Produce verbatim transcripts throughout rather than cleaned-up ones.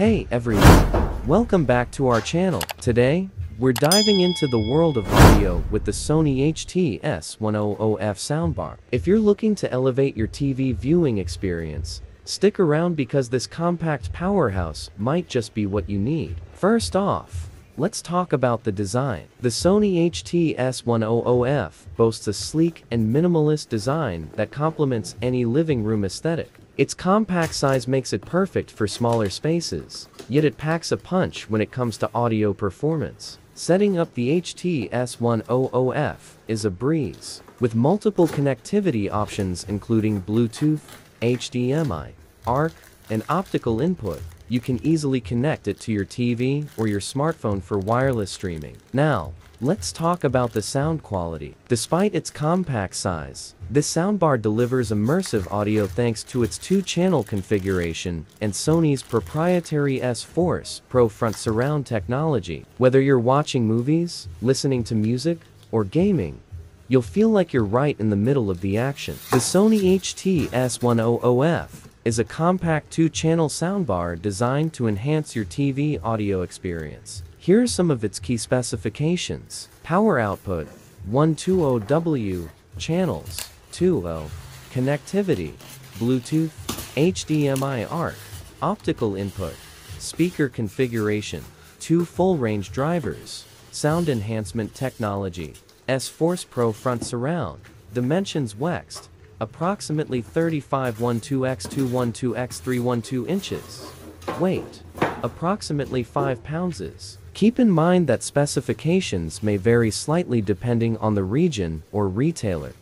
Hey everyone, welcome back to our channel. Today, we're diving into the world of audio with the Sony H T S one hundred F soundbar. If you're looking to elevate your T V viewing experience, stick around because this compact powerhouse might just be what you need. First off, let's talk about the design. The Sony H T S one hundred F boasts a sleek and minimalist design that complements any living room aesthetic. Its compact size makes it perfect for smaller spaces, yet it packs a punch when it comes to audio performance. Setting up the H T S one hundred F is a breeze, with multiple connectivity options including Bluetooth, H D M I, A R C, and optical input. You can easily connect it to your T V or your smartphone for wireless streaming. Now, let's talk about the sound quality. Despite its compact size, this soundbar delivers immersive audio thanks to its two-channel configuration and Sony's proprietary S-Force Pro Front Surround technology. Whether you're watching movies, listening to music, or gaming, you'll feel like you're right in the middle of the action. The Sony H T S one hundred F is a compact two-channel soundbar designed to enhance your T V audio experience. Here are some of its key specifications. Power output, one hundred twenty watt channels, two oh, connectivity, Bluetooth, H D M I A R C, optical input, speaker configuration, two full-range drivers, sound enhancement technology, S-Force Pro Front Surround, dimensions W E X T, approximately thirty-five by twelve by two hundred twelve by three hundred twelve inches. Weight, approximately five pounds. Keep in mind that specifications may vary slightly depending on the region or retailer.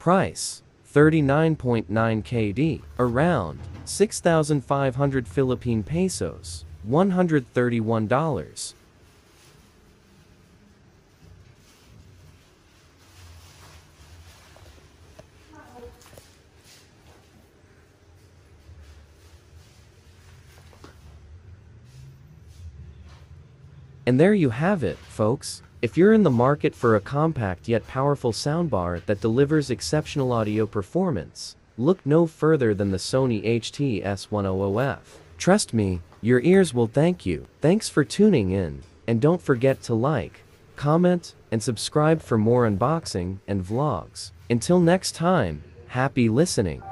Price, thirty-nine point nine K D, around six thousand five hundred Philippine pesos, one hundred thirty-one dollars. And there you have it, folks. If you're in the market for a compact yet powerful soundbar that delivers exceptional audio performance, look no further than the Sony H T S one hundred F. Trust me, your ears will thank you. Thanks for tuning in, and don't forget to like, comment, and subscribe for more unboxing and vlogs. Until next time, happy listening.